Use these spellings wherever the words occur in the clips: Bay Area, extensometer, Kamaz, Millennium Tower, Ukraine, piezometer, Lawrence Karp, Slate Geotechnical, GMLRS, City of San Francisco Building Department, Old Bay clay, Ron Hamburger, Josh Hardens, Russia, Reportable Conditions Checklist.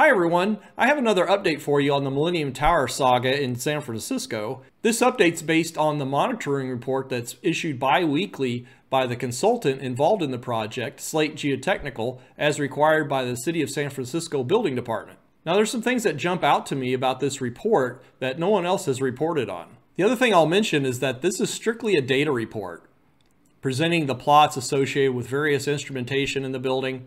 Hi everyone, I have another update for you on the Millennium Tower saga in San Francisco. This update's based on the monitoring report that's issued bi-weekly by the consultant involved in the project, Slate Geotechnical, as required by the City of San Francisco Building Department. Now there's some things that jump out to me about this report that no one else has reported on. The other thing I'll mention is that this is strictly a data report, presenting the plots associated with various instrumentation in the building,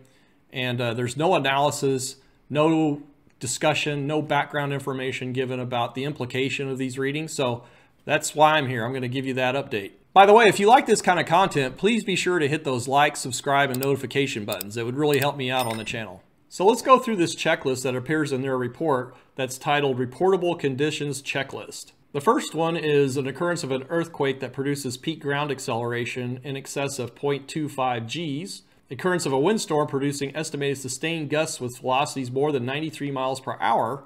and there's no analysis. No discussion, no background information given about the implication of these readings. So that's why I'm here. I'm going to give you that update. By the way, if you like this kind of content, please be sure to hit those like, subscribe, and notification buttons. It would really help me out on the channel. So let's go through this checklist that appears in their report that's titled Reportable Conditions Checklist. The first one is an occurrence of an earthquake that produces peak ground acceleration in excess of 0.25 Gs. Occurrence of a windstorm producing estimated sustained gusts with velocities more than 93 miles per hour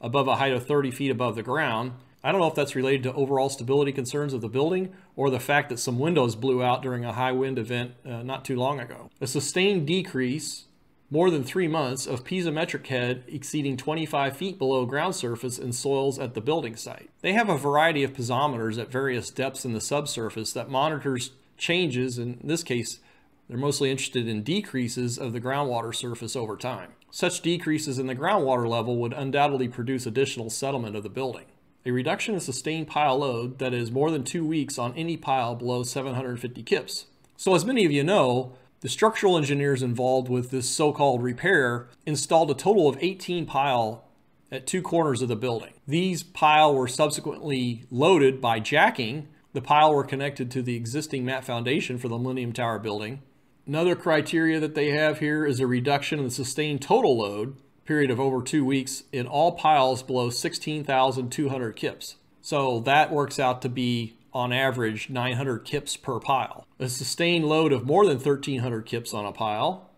above a height of 30 feet above the ground. I don't know if that's related to overall stability concerns of the building or the fact that some windows blew out during a high wind event not too long ago. A sustained decrease, more than 3 months, of piezometric head exceeding 25 feet below ground surface in soils at the building site. They have a variety of piezometers at various depths in the subsurface that monitors changes, in this case, they're mostly interested in decreases of the groundwater surface over time. Such decreases in the groundwater level would undoubtedly produce additional settlement of the building. A reduction in sustained pile load that is more than 2 weeks on any pile below 750 kips. So as many of you know, the structural engineers involved with this so-called repair installed a total of 18 pile at two corners of the building. These pile were subsequently loaded by jacking. The pile were connected to the existing mat foundation for the Millennium Tower building. Another criteria that they have here is a reduction in the sustained total load period of over 2 weeks in all piles below 16,200 kips. So that works out to be, on average, 900 kips per pile. A sustained load of more than 1,300 kips on a pile.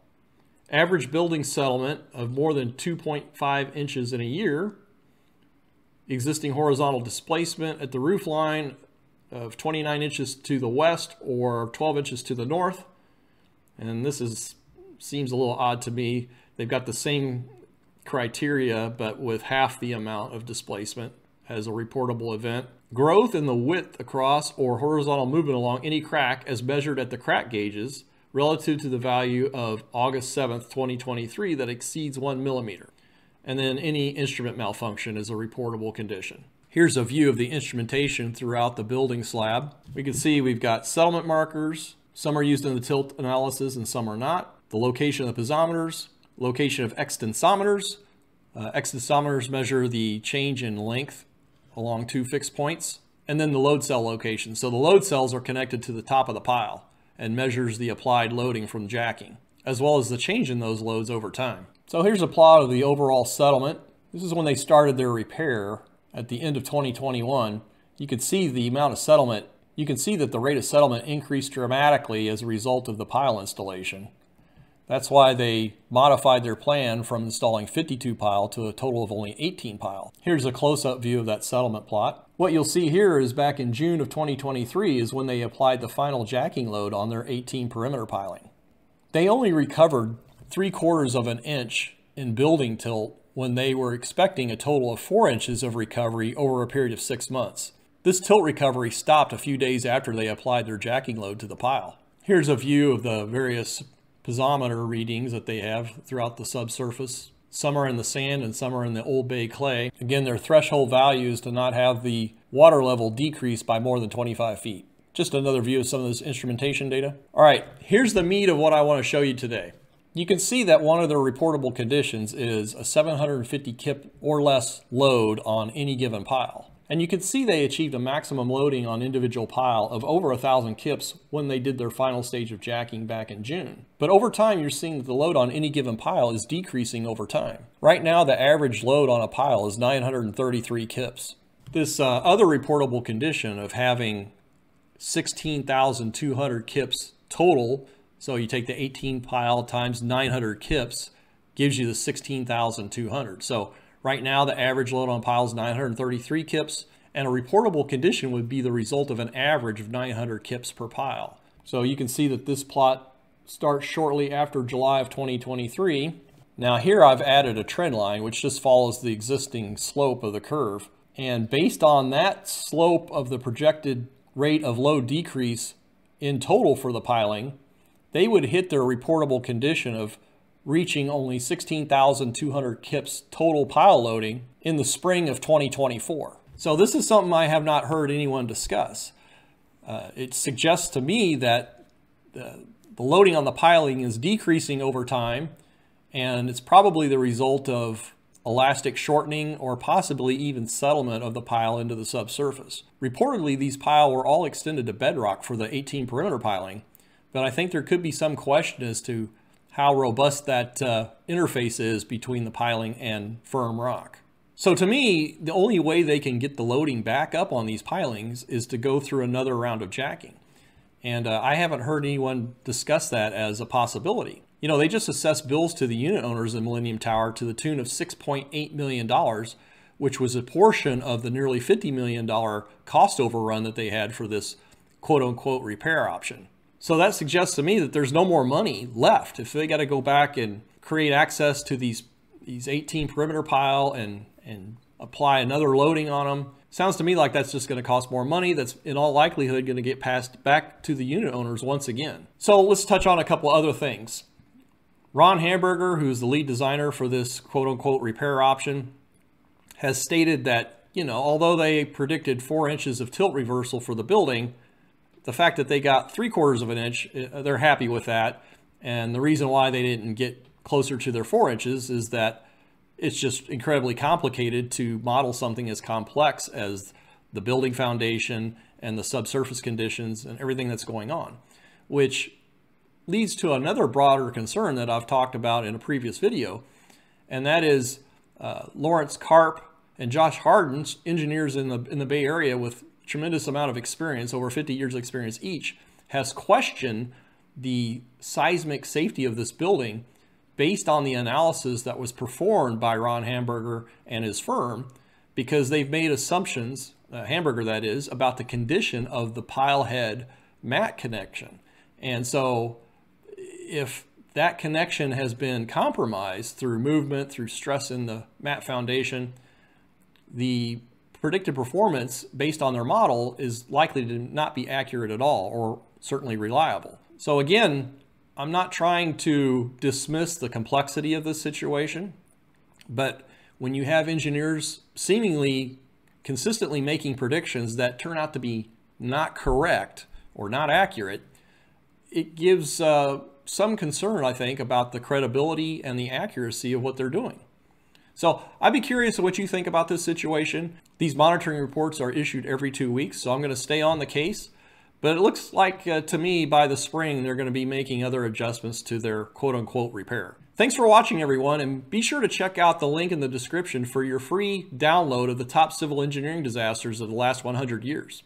Average building settlement of more than 2.5 inches in a year. Existing horizontal displacement at the roof line of 29 inches to the west or 12 inches to the north. And this seems a little odd to me. They've got the same criteria, but with half the amount of displacement as a reportable event. Growth in the width across or horizontal movement along any crack as measured at the crack gauges relative to the value of August 7th, 2023 that exceeds 1 millimeter. And then any instrument malfunction is a reportable condition. Here's a view of the instrumentation throughout the building slab. We can see we've got settlement markers. Some are used in the tilt analysis and some are not. The location of the piezometers, location of extensometers. Extensometers measure the change in length along two fixed points. And then the load cell location. So the load cells are connected to the top of the pile and measures the applied loading from jacking, as well as the change in those loads over time. So here's a plot of the overall settlement. This is when they started their repair at the end of 2021. You can see the amount of settlement. You can see that the rate of settlement increased dramatically as a result of the pile installation. That's why they modified their plan from installing 52 pile to a total of only 18 pile. Here's a close-up view of that settlement plot. What you'll see here is back in June of 2023 is when they applied the final jacking load on their 18 perimeter piling. They only recovered 3/4 of an inch in building tilt when they were expecting a total of 4 inches of recovery over a period of 6 months. This tilt recovery stopped a few days after they applied their jacking load to the pile. Here's a view of the various piezometer readings that they have throughout the subsurface. Some are in the sand and some are in the Old Bay clay. Again, their threshold value is to not have the water level decrease by more than 25 feet. Just another view of some of this instrumentation data. All right, here's the meat of what I want to show you today. You can see that one of their reportable conditions is a 750 kip or less load on any given pile. And you can see they achieved a maximum loading on individual pile of over 1,000 kips when they did their final stage of jacking back in June. But over time, you're seeing that the load on any given pile is decreasing over time. Right now, the average load on a pile is 933 kips. This other reportable condition of having 16,200 kips total, so you take the 18 pile times 900 kips, gives you the 16,200. So right now, the average load on pile is 933 kips, and a reportable condition would be the result of an average of 900 kips per pile. So you can see that this plot starts shortly after July of 2023, Now here I've added a trend line which just follows the existing slope of the curve. And based on that slope of the projected rate of load decrease in total for the piling, they would hit their reportable condition of reaching only 16,200 kips total pile loading in the spring of 2024. So this is something I have not heard anyone discuss. It suggests to me that the loading on the piling is decreasing over time, and it's probably the result of elastic shortening or possibly even settlement of the pile into the subsurface. Reportedly, these pile were all extended to bedrock for the 18 perimeter piling, but I think there could be some question as to how robust that interface is between the piling and firm rock. So to me, the only way they can get the loading back up on these pilings is to go through another round of jacking. And I haven't heard anyone discuss that as a possibility. You know, they just assessed bills to the unit owners in Millennium Tower to the tune of $6.8 million, which was a portion of the nearly $50 million cost overrun that they had for this quote-unquote repair option. So that suggests to me that there's no more money left. If they got to go back and create access to these 18 perimeter pile and apply another loading on them, sounds to me like that's just going to cost more money. That's in all likelihood going to get passed back to the unit owners once again. So let's touch on a couple other things. Ron Hamburger, who's the lead designer for this quote-unquote repair option, has stated that, you know, although they predicted 4 inches of tilt reversal for the building, the fact that they got 3/4 of an inch, they're happy with that. And the reason why they didn't get closer to their 4 inches is that it's just incredibly complicated to model something as complex as the building foundation and the subsurface conditions and everything that's going on, which leads to another broader concern that I've talked about in a previous video, and that is Lawrence Karp and Josh Hardens, engineers in the Bay Area with tremendous amount of experience, over 50 years of experience each, has questioned the seismic safety of this building based on the analysis that was performed by Ron Hamburger and his firm, because they've made assumptions, Hamburger that is, about the condition of the pilehead mat connection. And so if that connection has been compromised through movement, through stress in the mat foundation, the predicted performance based on their model is likely to not be accurate at all, or certainly reliable. So again, I'm not trying to dismiss the complexity of this situation, but when you have engineers seemingly consistently making predictions that turn out to be not correct or not accurate, it gives some concern, I think, about the credibility and the accuracy of what they're doing. So I'd be curious what you think about this situation. These monitoring reports are issued every 2 weeks, so I'm going to stay on the case. But it looks like, to me, by the spring, they're going to be making other adjustments to their quote-unquote repair. Thanks for watching, everyone, and be sure to check out the link in the description for your free download of the top civil engineering disasters of the last 100 years.